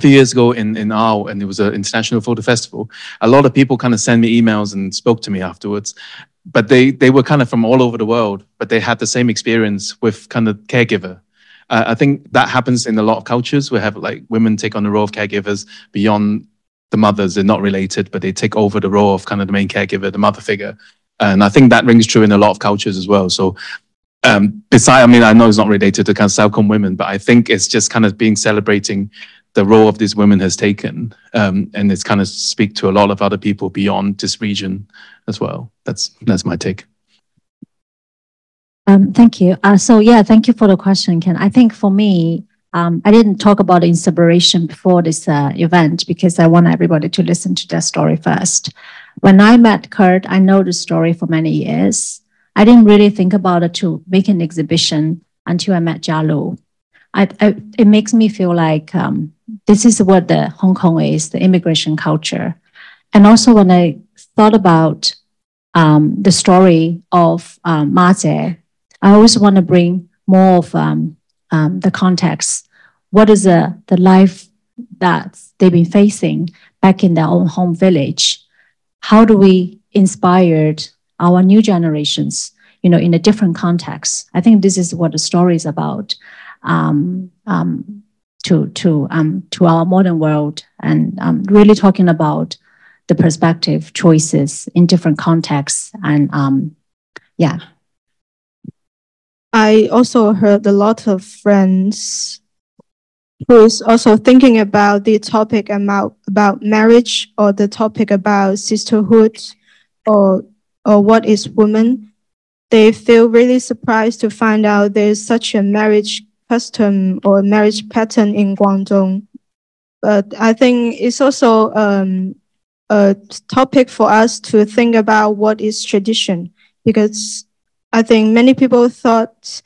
few years ago in Aarhus, and it was an international photo festival, a lot of people kind of sent me emails and spoke to me afterwards. But they were kind of from all over the world, but they had the same experience with kind of caregiver. I think that happens in a lot of cultures. We have like women take on the role of caregivers beyond the mothers. They're not related, but they take over the role of kind of the main caregiver, the mother figure. And I think that rings true in a lot of cultures as well. So besides, I mean, I know it's not related to kind of Southcom women, but I think it's just kind of being celebrating the role of these women has taken. And it's kind of speak to a lot of other people beyond this region as well. That's my take. Thank you. So yeah, thank you for the question, Ken. I think for me, I didn't talk about inspiration before this event because I want everybody to listen to that story first. When I met Kurt, I know the story for many years. I didn't really think about it to make an exhibition until I met Jialu. It makes me feel like this is what the Hong Kong is, the immigration culture. And also when I thought about the story of Ma Zhe, I always want to bring more of the context. What is the life that they've been facing back in their own home village? How do we inspire our new generations, you know, in a different context? I think this is what the story is about to our modern world, and really talking about the perspective choices in different contexts. And yeah. I also heard a lot of friends who is also thinking about the topic about marriage, or the topic about sisterhood, or what is woman. They feel really surprised to find out there's such a marriage custom or marriage pattern in Guangdong. But I think it's also a topic for us to think about what is tradition, because I think many people thought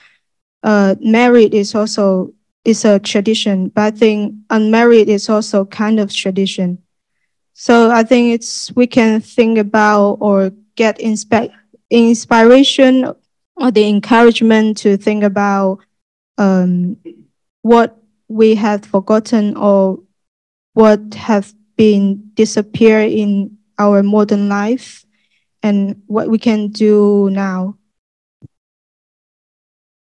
married is a tradition, but I think unmarried is also kind of tradition. So I think we can think about or get inspiration or the encouragement to think about what we have forgotten or what have been disappeared in our modern life and what we can do now.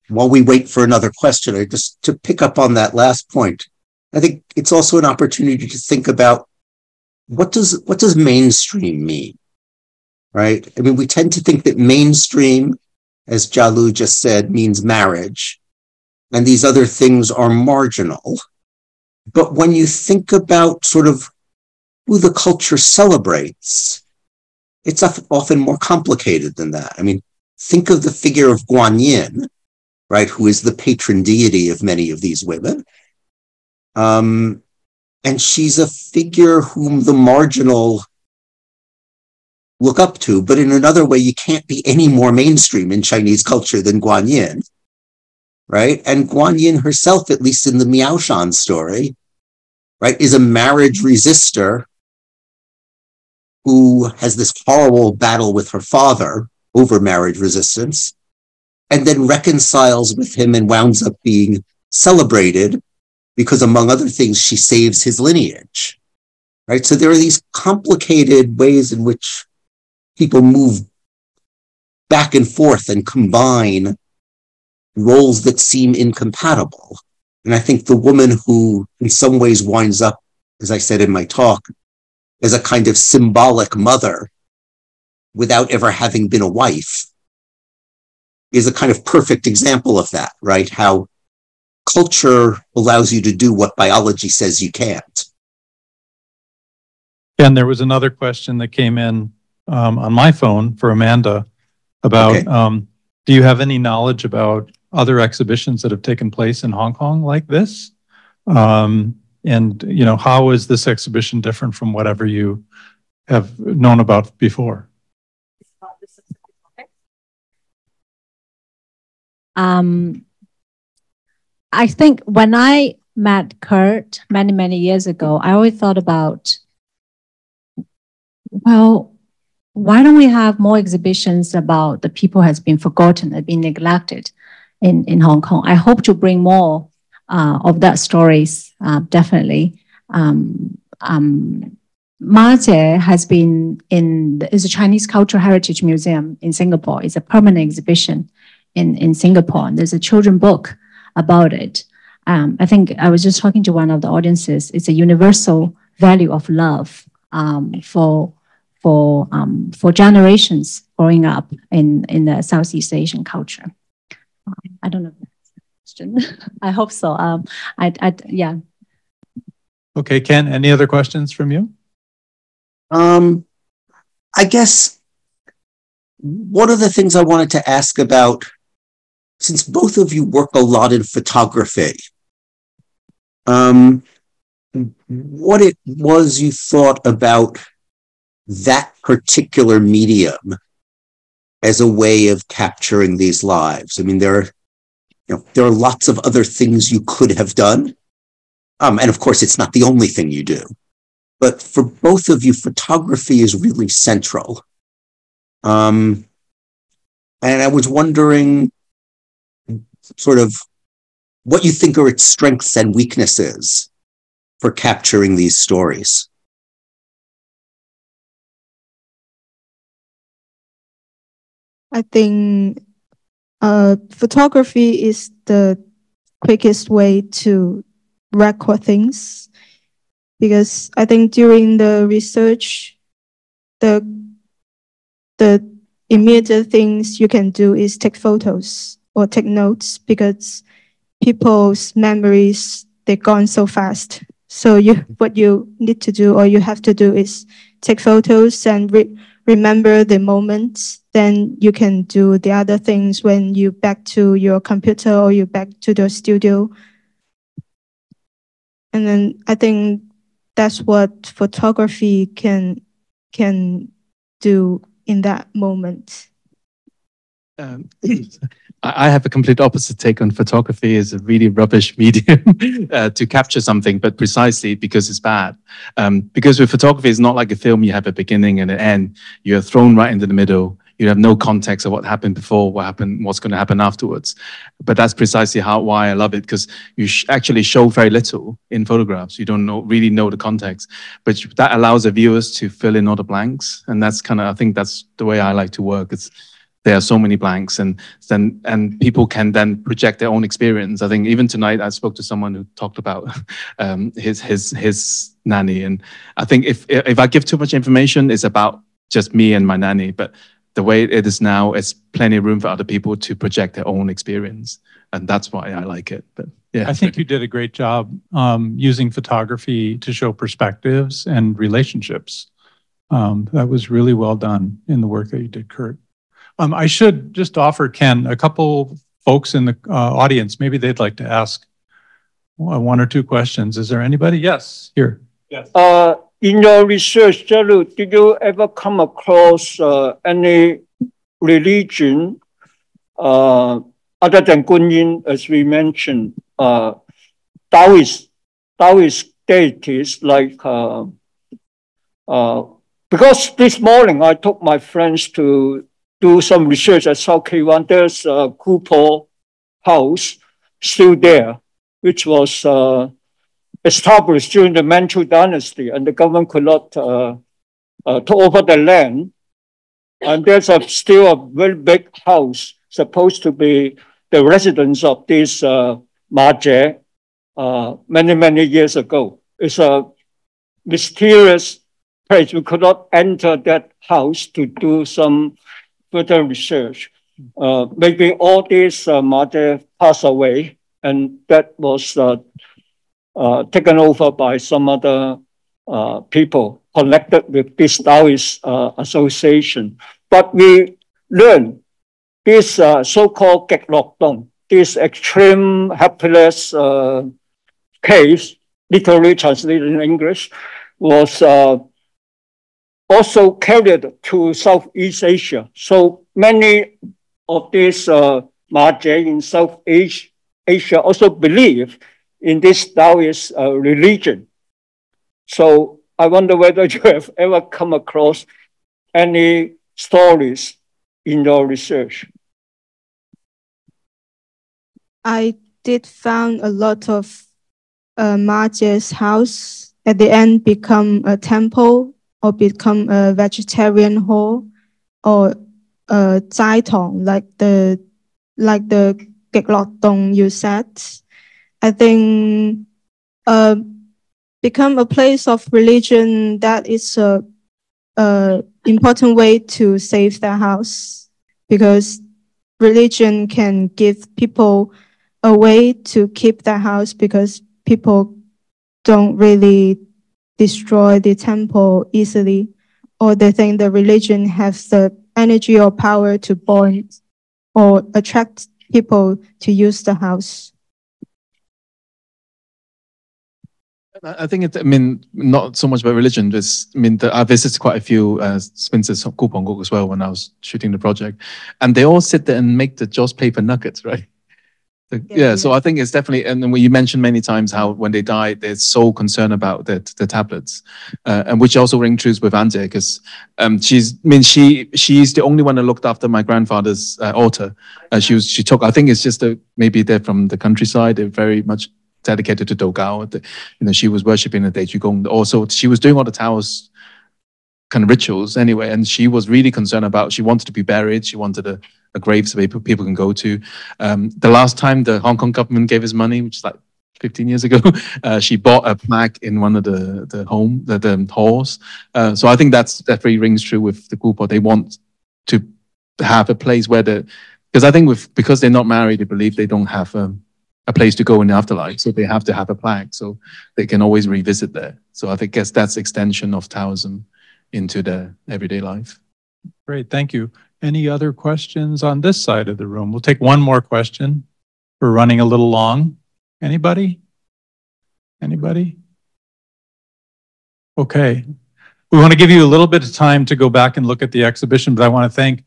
While we wait for another question, just to pick up on that last point, I think it's also an opportunity to think about what does mainstream mean? Right? I mean, we tend to think that mainstream, as Jialu just said, means marriage, and these other things are marginal. But when you think about sort of who the culture celebrates, It's often more complicated than that. I mean, think of the figure of Guanyin, right, who is the patron deity of many of these women. And she's a figure whom the marginal look up to, but in another way, you can't be any more mainstream in Chinese culture than Guanyin, right? And Guanyin herself, at least in the Miaoshan story, right, is a marriage resistor who has this horrible battle with her father over marriage resistance, and then reconciles with him and winds up being celebrated because, among other things, she saves his lineage, right? So there are these complicated ways in which people move back and forth and combine roles that seem incompatible. And I think the woman who in some ways winds up, as I said in my talk, as a kind of symbolic mother without ever having been a wife is a kind of perfect example of that, right? How culture allows you to do what biology says you can't. And there was another question that came in on my phone for Amanda about, do you have any knowledge about other exhibitions that have taken place in Hong Kong like this? And, you know, how is this exhibition different from whatever you have known about before? I think when I met Kurt many, many years ago, I always thought about, well, why don't we have more exhibitions about the people who has been forgotten, have been neglected in Hong Kong? I hope to bring more of that stories, definitely. Marte has been is a Chinese Cultural Heritage Museum in Singapore. It's a permanent exhibition in Singapore. And there's a children's book about it. I think I was just talking to one of the audiences. It's a universal value of love for generations growing up in the Southeast Asian culture. I don't know if that's the question. I hope so. Yeah. Okay, Ken, any other questions from you? I guess one of the things I wanted to ask about, since both of you work a lot in photography, what it was you thought about that particular medium as a way of capturing these lives. I mean, there are lots of other things you could have done. And of course, it's not the only thing you do. But for both of you, photography is really central. And I was wondering sort of what you think are its strengths and weaknesses for capturing these stories. I think photography is the quickest way to record things, because I think during the research, the immediate things you can do is take photos or take notes, because people's memories, they're gone so fast. So what you need to do or you have to do is take photos and remember the moments. Then you can do the other things when you back to your computer or you back to the studio. And then I think that's what photography can do in that moment. I have a complete opposite take on photography as a really rubbish medium to capture something, but precisely because it's bad. Because with photography, it's not like a film. You have a beginning and an end. You're thrown right into the middle. You have no context of what happened before, what happened, what's going to happen afterwards. But that's precisely why I love it, because you actually show very little in photographs. You don't really know the context, but that allows the viewers to fill in all the blanks. And that's kind of, I think that's the way I like to work. There are so many blanks, and people can then project their own experience. I think even tonight I spoke to someone who talked about his nanny, and I think if I give too much information, it's about just me and my nanny. But the way it is now, it's plenty of room for other people to project their own experience, and that's why I like it. But yeah, I think you did a great job using photography to show perspectives and relationships. That was really well done in the work that you did, Kurt. I should just offer, Ken, a couple folks in the audience, maybe they'd like to ask one or two questions. Is there anybody? Yes, here. Yes. In your research, Jialu, did you ever come across any religion other than Guanyin, as we mentioned, Taoist deities like, because this morning I took my friends to do some research at South K1. There's a Kupo house still there, which was established during the Manchu dynasty, and the government could not to over the land. And there's still a very big house supposed to be the residence of this Ma Jie many, many years ago. It's a mysterious place. We could not enter that house to do some further research. Maybe all these Ma Jie passed away, and that was taken over by some other people connected with this Taoist association. But we learned this so-called Gek Lok Dong, this extreme happiness case, literally translated in English, was also carried to Southeast Asia. So many of these Ma Jie in Southeast Asia also believe in this Taoist religion. So I wonder whether you have ever come across any stories in your research. I did found a lot of Ma Jie's house at the end become a temple or become a vegetarian hall or a zai tong, like the Gek Lok Dong you said. I think become a place of religion, that is a important way to save their house, because religion can give people a way to keep their house, because people don't really destroy the temple easily, or they think the religion has the energy or power to bond or attract people to use the house. I think it's, I mean, not so much about religion. Just, I mean, I visited quite a few Spencer's Kupongkuk as well when I was shooting the project, and they all sit there and make the Joss paper nuggets, right? Yeah, so I think it's definitely, and then you mentioned many times how when they died, they're so concerned about the tablets, and which also rings true with Anje, because she's the only one that looked after my grandfather's altar. She took, I think it's just maybe they're from the countryside. They're very much dedicated to Dogao. You know, she was worshipping the Daejugong. Also, she was doing all the Taoist kind of rituals anyway, and she was really concerned about, she wanted to be buried, she wanted a grave so people can go to. The last time the Hong Kong government gave us money, which is like 15 years ago, she bought a plaque in one of the halls. So I think that really rings true with the Kupo. They want to have a place where because I think because they're not married, they believe they don't have a place to go in the afterlife, so they have to have a plaque, so they can always revisit there. So I think that's extension of Taoism into the everyday life. Great, thank you. Any other questions on this side of the room? We'll take one more question. We're running a little long. Anybody? Anybody? Okay. We want to give you a little bit of time to go back and look at the exhibition, but I want to thank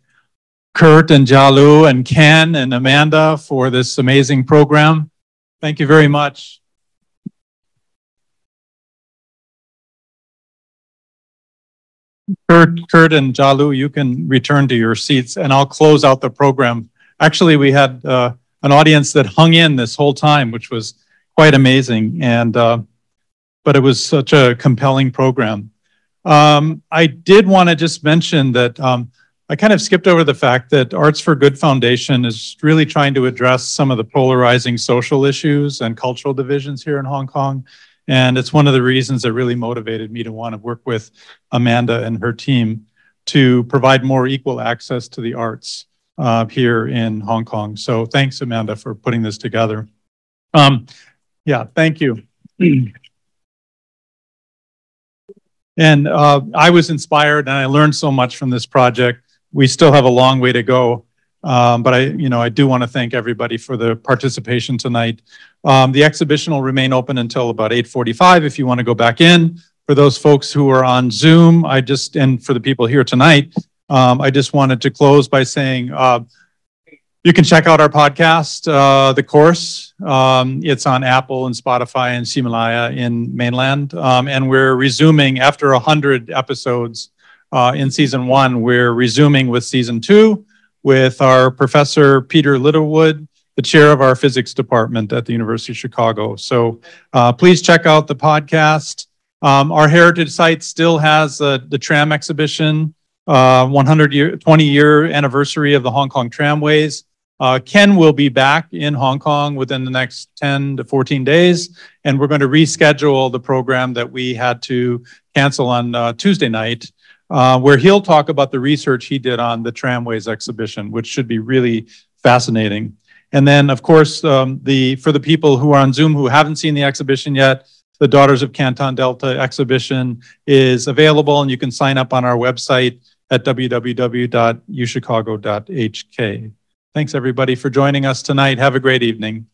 Kurt and Jialu and Ken and Amanda for this amazing program. Thank you very much. Kurt and Jialu, you can return to your seats, and I'll close out the program. Actually, we had an audience that hung in this whole time, which was quite amazing, and but it was such a compelling program. I did want to just mention that I kind of skipped over the fact that Arts for Good Foundation is really trying to address some of the polarizing social issues and cultural divisions here in Hong Kong. And it's one of the reasons that really motivated me to want to work with Amanda and her team to provide more equal access to the arts here in Hong Kong. So thanks, Amanda, for putting this together. Yeah, thank you. And I was inspired, and I learned so much from this project. We still have a long way to go, but I do want to thank everybody for the participation tonight. The exhibition will remain open until about 8:45 if you want to go back in. For those folks who are on Zoom, and for the people here tonight, I just wanted to close by saying you can check out our podcast, The Course. It's on Apple and Spotify and Himalaya in mainland. And we're resuming after 100 episodes in season 1. We're resuming with season 2 with our professor, Peter Littlewood, the chair of our physics department at the University of Chicago. So please check out the podcast. Our heritage site still has the tram exhibition, 20-year anniversary of the Hong Kong tramways. Ken will be back in Hong Kong within the next 10 to 14 days, and we're going to reschedule the program that we had to cancel on Tuesday night, where he'll talk about the research he did on the tramways exhibition, which should be really fascinating. And then, of course, for the people who are on Zoom who haven't seen the exhibition yet, the Daughters of Canton Delta exhibition is available, and you can sign up on our website at www.uchicago.hk. Thanks, everybody, for joining us tonight. Have a great evening.